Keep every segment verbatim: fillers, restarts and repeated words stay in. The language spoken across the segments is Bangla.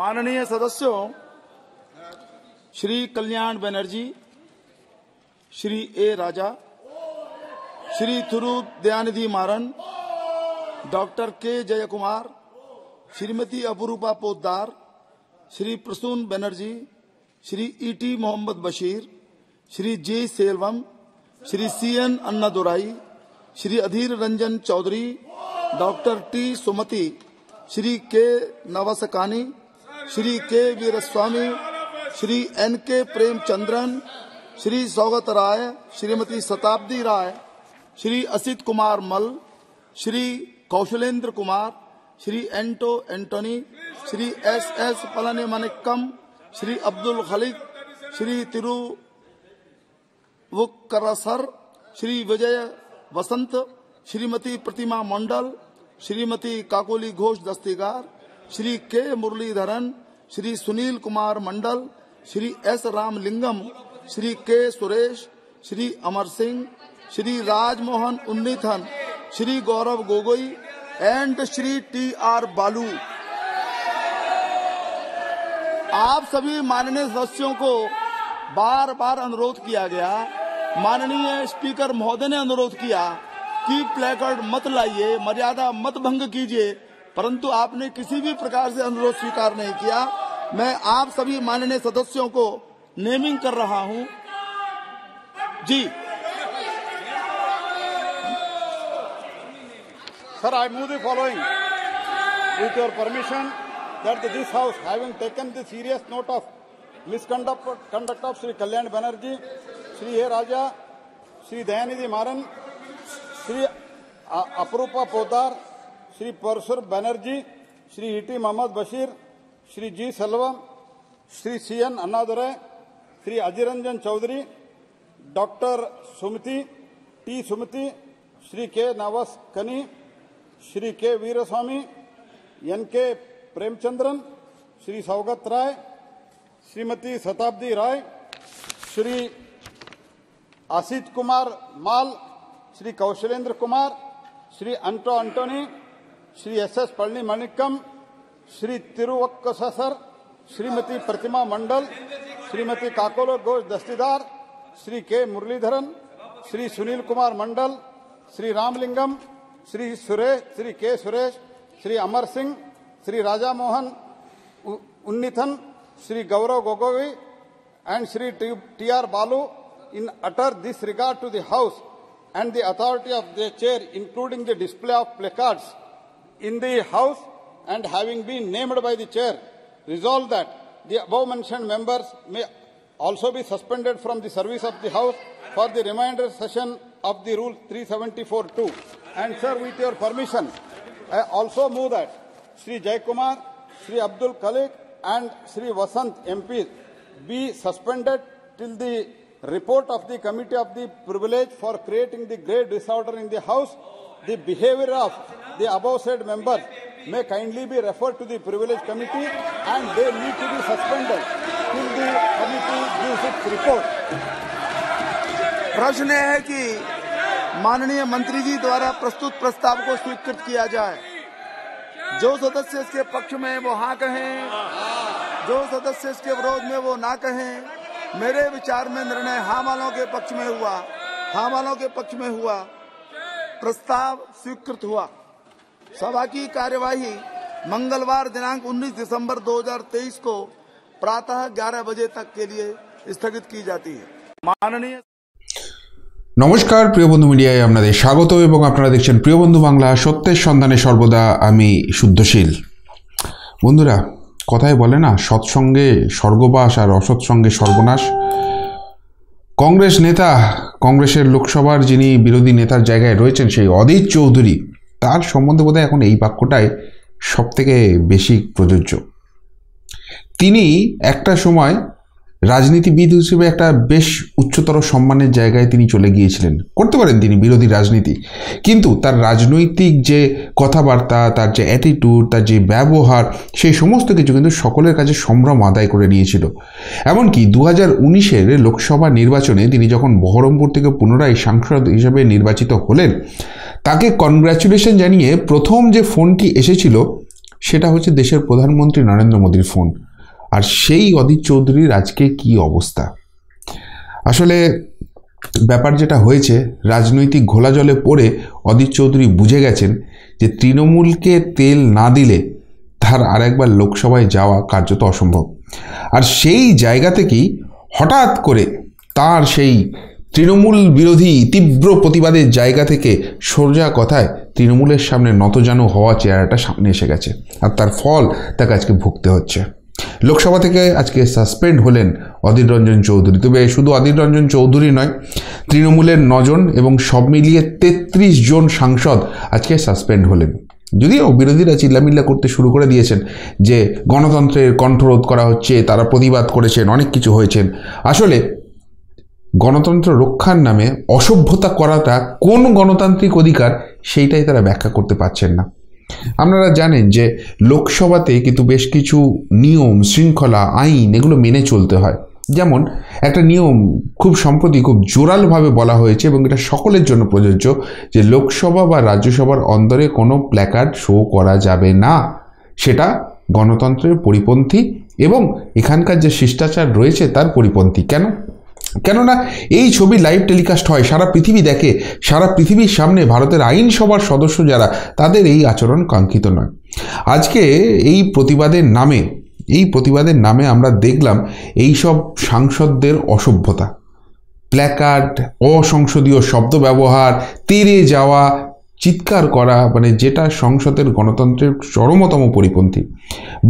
माननीय सदस्यों, Shri Kalyan Banerjee, Shri A Raja, Shri थुरुदयानिधि Maran, doctor K Jayakumar, Shrimati अबुरूपा Poddar, Shri Prasun Banerjee, Shri E T Mohammed Basheer, Shri G Selvam, Shri C N Annadurai, Shri Adhir Ranjan Chowdhury, doctor T Sumati, Shri K Navaskani, Shri के वीरस्वामी, श्री एन के प्रेमचंद्रन, श्री सौगत राय, श्रीमती शताब्दी राय, Shri Asit Kumar Mal, Shri Kaushalendra Kumar, Shri Anto Antony, Shri S S पलने Manickam, Shri Abdul Khaliq, Shri तिरुवक्करसर, Shri Vijay Vasanth, Shrimati Pratima Mondal, Shrimati Kakoli Ghosh Dastidar, Shri K Muraleedharan, Shri Sunil Kumar Mandal, Shri S Ramalingam, Shri K Suresh, Shri Amar Singh, Shri Rajmohan Unnithan, Shri Gaurav Gogoi and Shri T R Baalu. आप सभी माननीय सदस्यों को बार बार अनुरोध किया गया, माननीय स्पीकर महोदय ने अनुरोध किया कि प्लेकार्ड मत लाइए, मर्यादा मत भंग कीजिए, परंतु आपने किसी भी प्रकार से अनुरोध स्वीकार नहीं किया। मैं आप सभी माननीय सदस्यों को नेमिंग कर रहा हूं। जी sir, I move the following with your permission that this house having taken the serious note of misconduct conduct of Shri Kalyan Banerjee, Shri A Raja, Shri Dayanidhi Maran, Shri Aparupa Poddar, Shri Prasun Banerjee, Shri E T Mohammed Basheer, Shri G Selvam, Shri C N Annadurai, Shri Adhir Ranjan Chowdhury, doctor Sumati T Sumati, Shri K Navas कनी, श्री के वीरस्वामी, एन के प्रेमचंद्रन, श्री सौगत राय, श्रीमती शताब्दी राय, Shri Asit Kumar Mal, Shri Kaushalendra Kumar, Shri Anto Antony, Shri S S Palani Manickam, Shri Thirunavukkarasar, Shrimati Pratima Mondal, Shrimati Kakoli Ghosh Dastidar, Shri K Muraleedharan, Shri Sunil Kumar Mandal, Shri Ramalingam, Shri Suresh, Shri K Suresh, Shri Amar Singh, Shri Rajmohan Unnithan, Shri Gaurav Gogoi and Shri T R Baalu in utter disregard to the House and the authority of the chair, including the display of placards in the House and having been named by the chair, resolve that the above mentioned members may also be suspended from the service of the House for the remainder session of the Rule three seventy-four two. And sir, with your permission, I also move that Shri Jaikumar, Shri Abdul Khalik and Shri Vasant M Ps be suspended till the report of the Committee of the Privilege for creating the grave disorder in the House. The behaviour of the above said members may kindly be referred to the Privilege Committee and they need to be suspended till the committee gives its report. प्रश्न है कि माननीय मंत्री जी द्वारा प्रस्तुत प्रस्ताव को स्वीकृत किया जाए। जो सदस्य इसके पक्ष में वो हाँ कहें, जो सदस्य इसके विरोध में वो ना कहें। मेरे विचार में निर्णय हाँ वालों के पक्ष में हुआ, हाँ वालों के पक्ष में हुआ। प्रस्ताव स्वीकृत हुआ। सभा की कार्यवाही मंगलवार दिनांक उन्नीस दिसंबर दो हज़ार तेईस को प्रातः ग्यारह बजे तक के लिए स्थगित की जाती है। माननीय নমস্কার প্রিয় বন্ধু, মিডিয়ায় আপনাদের স্বাগত এবং আপনারা দেখছেন প্রিয় বন্ধু বাংলা, সত্যের সন্ধানে সর্বদা আমি শুদ্ধশীল। বন্ধুরা, কথায় বলে না, সৎসঙ্গে স্বর্গবাস আর অসৎসঙ্গে সর্বনাশ। কংগ্রেস নেতা, কংগ্রেসের লোকসভার যিনি বিরোধী নেতার জায়গায় রয়েছেন সেই অধীর চৌধুরী, তার সম্বন্ধে বোধহয় এখন এই বাক্যটাই সবথেকে বেশি প্রযোজ্য। তিনি একটা সময় রাজনীতিবিদ হিসেবে একটা বেশ উচ্চতর সম্মানের জায়গায় তিনি চলে গিয়েছিলেন, করতে পারেন তিনি বিরোধী রাজনীতি, কিন্তু তার রাজনৈতিক যে কথাবার্তা, তার যে অ্যাটিটিউড, তার যে ব্যবহার, সেই সমস্ত কিছু কিন্তু সকলের কাছে সম্ভ্রম আদায় করে নিয়েছিল। এমনকি দু হাজার উনিশের লোকসভা নির্বাচনে তিনি যখন বহরমপুর থেকে পুনরায় সাংসদ হিসেবে নির্বাচিত হলেন, তাকে কনগ্র্যাচুলেশন জানিয়ে প্রথম যে ফোনটি এসেছিল সেটা হচ্ছে দেশের প্রধানমন্ত্রী নরেন্দ্র মোদীর ফোন। আর সেই অধীর চৌধুরীর আজকে কী অবস্থা? আসলে ব্যাপার যেটা হয়েছে, রাজনৈতিক ঘোলা জলে পড়ে অধীর চৌধুরী বুঝে গেছেন যে তৃণমূলকে তেল না দিলে তার আরেকবার লোকসভায় যাওয়া কার্যত অসম্ভব। আর সেই জায়গা থেকেই হঠাৎ করে তার সেই তৃণমূল বিরোধী তীব্র প্রতিবাদের জায়গা থেকে সোজা কথায় তৃণমূলের সামনে নতজানু হওয়া চেহারাটা সামনে এসে গেছে, আর তার ফল তাকে আজকে ভুগতে হচ্ছে। লোকসভা থেকে আজকে সাসপেন্ড হলেন অধীর রঞ্জন চৌধুরী। তবে শুধু অধীর রঞ্জন চৌধুরী নয়, তৃণমূলের নজন এবং সব মিলিয়ে তেত্রিশ জন সাংসদ আজকে সাসপেন্ড হলেন। যদিও বিরোধীরা চিল্লামিল্লা করতে শুরু করে দিয়েছেন যে গণতন্ত্রের কণ্ঠরোধ করা হচ্ছে, তারা প্রতিবাদ করেছেন, অনেক কিছু হয়েছেন। আসলে গণতন্ত্র রক্ষার নামে অসভ্যতা করাটা কোন গণতান্ত্রিক অধিকার, সেইটাই তারা ব্যাখ্যা করতে পারছেন না। আপনারা জানেন যে লোকসভাতে কিন্তু বেশ কিছু নিয়ম, শৃঙ্খলা, আইন এগুলো মেনে চলতে হয়। যেমন একটা নিয়ম খুব সম্প্রতি খুব জোরালোভাবে বলা হয়েছে এবং এটা সকলের জন্য প্রযোজ্য, যে লোকসভা বা রাজ্যসভার অন্দরে কোনো প্ল্যাকার্ড শো করা যাবে না। সেটা গণতন্ত্রের পরিপন্থী এবং এখানকার যে শিষ্টাচার রয়েছে তার পরিপন্থী। কেন? কেননা এই ছবি লাইভ টেলিকাস্ট হয়, সারা পৃথিবী দেখে, সারা পৃথিবীর সামনে ভারতের আইনসভার সদস্য যারা, তাদের এই আচরণ কাঙ্ক্ষিত নয়। আজকে এই প্রতিবাদের নামে এই প্রতিবাদের নামে আমরা দেখলাম এই সব সাংসদদের অসভ্যতা, প্ল্যাকার্ড, অসংসদীয় শব্দ ব্যবহার, তেড়ে যাওয়া, চিৎকার করা, মানে যেটা সংসদের গণতন্ত্রের চরমতম পরিপন্থী।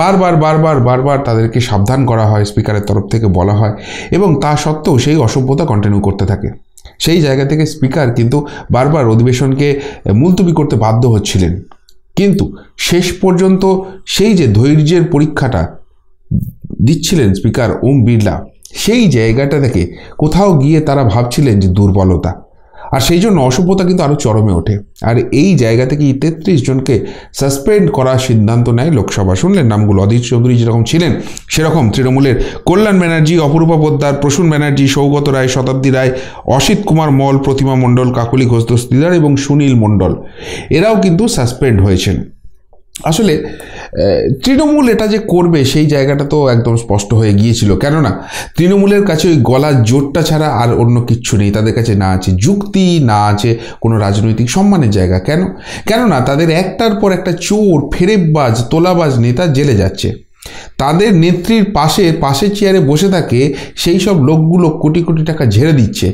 বারবার বারবার বারবার তাদেরকে সাবধান করা হয়, স্পিকারের তরফ থেকে বলা হয়, এবং তা সত্ত্বেও সেই অসভ্যতা কন্টিনিউ করতে থাকে। সেই জায়গা থেকে স্পিকার কিন্তু বারবার অধিবেশনকে মুলতুবি করতে বাধ্য হচ্ছিলেন। কিন্তু শেষ পর্যন্ত সেই যে ধৈর্যের পরীক্ষাটা দিচ্ছিলেন স্পিকার ওম বিড়লা, সেই জায়গাটা থেকে কোথাও গিয়ে তারা ভাবছিলেন যে দুর্বলতা, আর সেই জন্য অসভ্যতা কিন্তু আরও চরমে ওঠে। আর এই জায়গা থেকে তেত্রিশ জনকে সাসপেন্ড করার সিদ্ধান্ত নেয় লোকসভা। শুনলেন নামগুলো? অধীর চৌধুরী যেরকম ছিলেন সেরকম তৃণমূলের কল্যাণ বেনর্জি, অবুরূপা পোদার, প্রসূন বেনর্জি, সৌগত রায়, শতাব্দী রায়, অসিত কুমার মল, প্রতিমা মণ্ডল, কাকোলি ঘোষ দস্তীকার এবং সুনীল মণ্ডল, এরাও কিন্তু সাসপেন্ড হয়েছেন। আসলে তৃণমূল এটা যে করবে সেই জায়গাটা তো একদম স্পষ্ট হয়ে গিয়েছিল, কেননা তৃণমূলের কাছে ওই গলার জোরটা ছাড়া আর অন্য কিচ্ছু নেই। তাদের কাছে না আছে যুক্তি, না আছে কোনো রাজনৈতিক সম্মানের জায়গা। কেন? কেননা তাদের একটার পর একটা চোর, ফেরেববাজ, তোলাবাজ নেতা জেলে যাচ্ছে। তাদের নেত্রীর পাশে পাশে চেয়ারে বসে থাকে সেই সব লোকগুলো কোটি কোটি টাকা ঝেড়ে দিচ্ছে,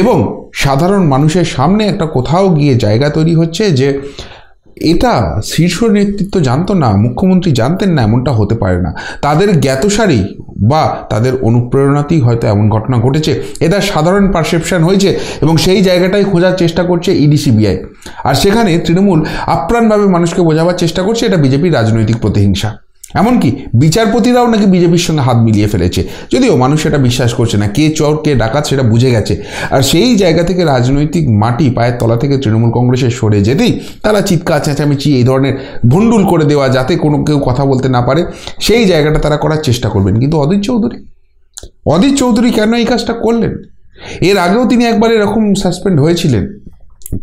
এবং সাধারণ মানুষের সামনে একটা কোথাও গিয়ে জায়গা তৈরি হচ্ছে যে এটা শীর্ষ নেতৃত্ব জানতো না, মুখ্যমন্ত্রী জানতেন না, এমনটা হতে পারে না। তাদের জ্ঞাতসারি বা তাদের অনুপ্রেরণাতেই হয়তো এমন ঘটনা ঘটেছে, এটা সাধারণ পারসেপশন হয়েছে, এবং সেই জায়গাটাই খোঁজার চেষ্টা করছে ইডি সিবিআই। আর সেখানে তৃণমূল আপ্রাণভাবে মানুষকে বোঝাবার চেষ্টা করছে এটা বিজেপির রাজনৈতিক প্রতিহিংসা। এমনকি বিচারপতিরাও নাকি বিজেপির সঙ্গে হাত মিলিয়ে ফেলেছে, যদিও মানুষ সেটা বিশ্বাস করছে না। কে চোর কে ডাকাত সেটা বুঝে গেছে। আর সেই জায়গা থেকে রাজনৈতিক মাটি পায়ের তলা থেকে তৃণমূল কংগ্রেসের সরে যেতেই তারা চিৎকার, চেঁচামেচি, এই ধরনের ভণ্ডুল করে দেওয়া, যাতে কোনো কেউ কথা বলতে না পারে, সেই জায়গাটা তারা করার চেষ্টা করবেন। কিন্তু অধীর চৌধুরী অধীর চৌধুরী কেন এই কাজটা করলেন? এর আগেও তিনি একবার এরকম সাসপেন্ড হয়েছিলেন,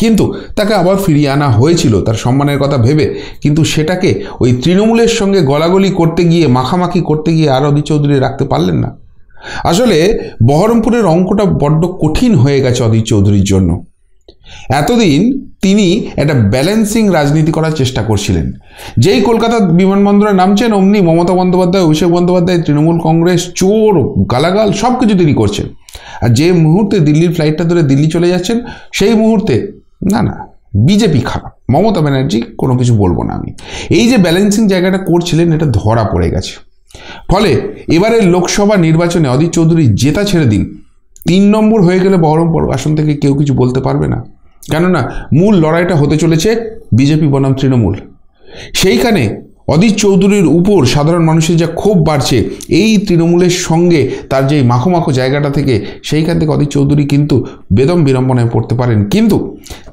কিন্তু তাকে আবার ফিরিয়ে আনা হয়েছিল তার সম্মানের কথা ভেবে। কিন্তু সেটাকে ওই তৃণমূলের সঙ্গে গলাগলি করতে গিয়ে, মাখামাখি করতে গিয়ে আর অধীর চৌধুরী রাখতে পারলেন না। আসলে বহরমপুরের অঙ্কটা বড্ড কঠিন হয়ে গেছে অধীর চৌধুরীর জন্য। এতদিন তিনি একটা ব্যালেন্সিং রাজনীতি করার চেষ্টা করছিলেন। যেই কলকাতা বিমানবন্দরে নামছেন অমনি মমতা বন্দ্যোপাধ্যায়, অভিষেক বন্দ্যোপাধ্যায়, তৃণমূল কংগ্রেস, চোর, গালাগাল, সব কিছু তিনি করছেন। আর যে মুহূর্তে দিল্লির ফ্লাইটটা ধরে দিল্লি চলে যাচ্ছেন, সেই মুহূর্তে না না বিজেপি খারাপ, মমতা ব্যানার্জি, কোনো কিছু বলবো না আমি। এই যে ব্যালেন্সিং জায়গাটা করছিলেন, এটা ধরা পড়ে গেছে। ফলে এবারের লোকসভা নির্বাচনে অধীর চৌধুরী জেতা ছেড়ে দিন, তিন নম্বর হয়ে গেলে বহরমপুর আসন থেকে কেউ কিছু বলতে পারবে না। কেননা মূল লড়াইটা হতে চলেছে বিজেপি বনাম তৃণমূল। সেইখানে অধীর চৌধুরীর উপর সাধারণ মানুষের যা ক্ষোভ বাড়ছে, এই তৃণমূলের সঙ্গে তার যে মাখোমাখো জায়গাটা থেকে, সেইখান থেকে অধীর চৌধুরী কিন্তু বেদম বিড়ম্বনায় পড়তে পারেন। কিন্তু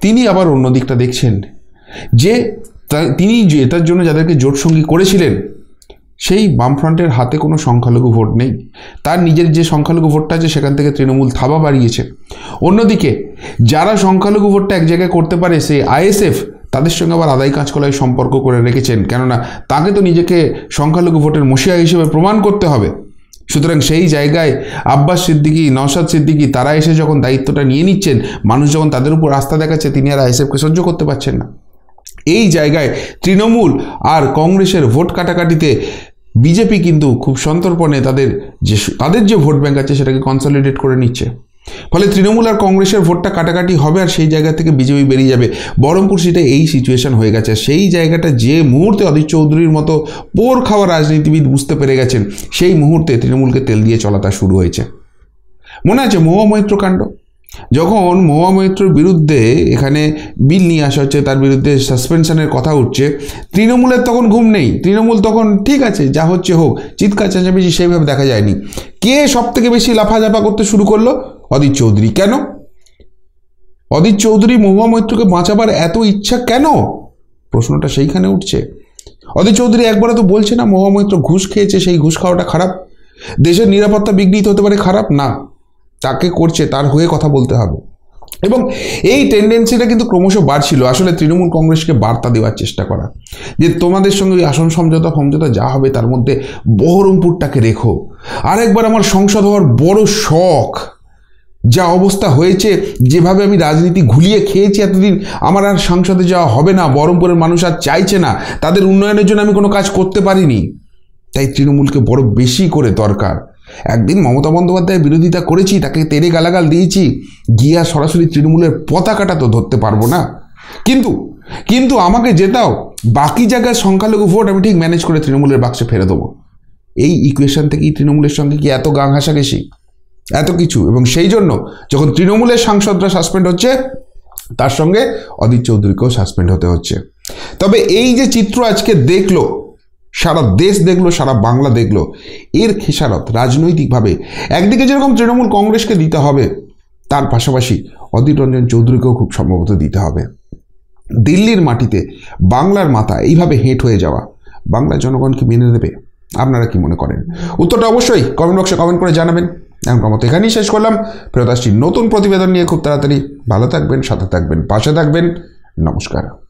তিনি আবার অন্য দিকটা দেখছেন, যে তিনি এটার জন্য যাদেরকে জোটসঙ্গী করেছিলেন, সেই বামফ্রন্টের হাতে কোনো সংখ্যালঘু ভোট নেই। তার নিজের যে সংখ্যালঘু ভোটটা আছে সেখান থেকে তৃণমূল থাবা বাড়িয়েছে। অন্যদিকে যারা সংখ্যালঘু ভোটটা এক জায়গায় করতে পারে, সেই আই এস এফ তাদের সঙ্গে আবার আদাই কাঁচকলায় সম্পর্ক করে রেখেছেন, কেননা তাকে তো নিজেকে সংখ্যালঘু ভোটের মশিয়া হিসেবে প্রমাণ করতে হবে। সুতরাং সেই জায়গায় আব্বাস সিদ্দিকী, নওশাদ সিদ্দিকী তারা এসে যখন দায়িত্বটা নিয়ে নিচ্ছেন, মানুষ যখন তাদের উপর আস্থা দেখাচ্ছে, তিনি আর আইএসএফকে সহ্য করতে পারছেন না। এই জায়গায় তৃণমূল আর কংগ্রেসের ভোট কাটাকাটিতে বিজেপি কিন্তু খুব সন্তর্পণে তাদের যে তাদের যে ভোট ব্যাঙ্ক আছে সেটাকে কনসলিডেট করে নিচ্ছে, ফলে তৃণমূল আর কংগ্রেসের ভোটটা কাটাকাটি হবে আর সেই জায়গা থেকে বিজেপি বেরিয়ে যাবে। বহরমপুর সিটে এই সিচুয়েশন হয়ে গেছে। সেই জায়গাটা যে মুহূর্তে অধীর চৌধুরীর মতো পোর খাওয়া রাজনীতিবিদ বুঝতে পেরে গেছেন, সেই মুহূর্তে তৃণমূলকে তেল দিয়ে চলাটা শুরু হয়েছে। মনে আছে মহুয়া মৈত্র কাণ্ড? যখন মহুয়া মৈত্রর বিরুদ্ধে এখানে বিল নিয়ে আসা হচ্ছে, তার বিরুদ্ধে সাসপেনশনের কথা উঠছে, তৃণমূলের তখন ঘুম নেই। তৃণমূল তখন ঠিক আছে যা হচ্ছে হোক, চিৎকার চেঁচামেচি সেইভাবে দেখা যায়নি। কে সব থেকে বেশি লাফাঝাপা করতে শুরু করলো? অধীর চৌধুরী। কেন অধীর চৌধুরী মহুয়া মৈত্রকে বাঁচাবার এত ইচ্ছা কেন? প্রশ্নটা সেইখানে উঠছে। অধীর চৌধুরী একবার তো বলছে না মহুয়া মৈত্র ঘুষ খেয়েছে, সেই ঘুষ খাওয়াটা খারাপ, দেশের নিরাপত্তা বিঘ্নিত হতে পারে, খারাপ না, তাকে করছে তার হয়ে কথা বলতে হবে। এবং এই টেন্ডেন্সিটা কিন্তু ক্রমশ বাড়ছিল, আসলে তৃণমূল কংগ্রেসকে বার্তা দেওয়ার চেষ্টা করা যে তোমাদের সঙ্গে ওই আসন সমঝোতা সমঝোতা যা হবে তার মধ্যে বহরমপুরটাকে রেখো। আরেকবার আমার সংসদ হওয়ার বড় শখ, যা অবস্থা হয়েছে, যেভাবে আমি রাজনীতি ঘুলিয়ে খেয়েছি এতদিন, আমার আর সংসদে যাওয়া হবে না, বহরমপুরের মানুষ আর চাইছে না, তাদের উন্নয়নের জন্য আমি কোনো কাজ করতে পারিনি, তাই তৃণমূলকে বড় বেশি করে দরকার। একদিন মমতা বন্দ্যোপাধ্যায় বিরোধিতা করেছি, তাকে তেড়ে গালাগাল দিয়েছি, গিয়া সরাসরি তৃণমূলের পতাকাটা তো ধরতে পারবো না, কিন্তু কিন্তু আমাকে জেতাও, বাকি জায়গায় সংখ্যালঘু ভোট আমি ঠিক ম্যানেজ করে তৃণমূলের বাক্সে ফেলে দেবো। এই ইকুয়েশন থেকেই তৃণমূলের সঙ্গে কি এত গাং হাসাঘেসি, এত কিছু? এবং সেই জন্য যখন তৃণমূলের সাংসদরা সাসপেন্ড হচ্ছে, তার সঙ্গে অধীর চৌধুরীকেও সাসপেন্ড হতে হচ্ছে। তবে এই যে চিত্র আজকে দেখলো, সারা দেশ দেখলো, সারা বাংলা দেখলো, এর খেসারত রাজনৈতিকভাবে একদিকে যেরকম তৃণমূল কংগ্রেসকে দিতে হবে, তার পাশাপাশি অধীর রঞ্জন চৌধুরীকেও খুব সম্ভবত দিতে হবে। দিল্লির মাটিতে বাংলার মাথা এইভাবে হেঁট হয়ে যাওয়া বাংলার জনগণকে মেনে নেবে? আপনারা কি মনে করেন? উত্তরটা অবশ্যই কমেন্ট বক্সে কমেন্ট করে জানাবেন। এমন মতো এখানেই শেষ করলাম। ফেরত আসছি নতুন প্রতিবেদন নিয়ে খুব তাড়াতাড়ি। ভালো থাকবেন, সাথে থাকবেন, পাশে থাকবেন। নমস্কার।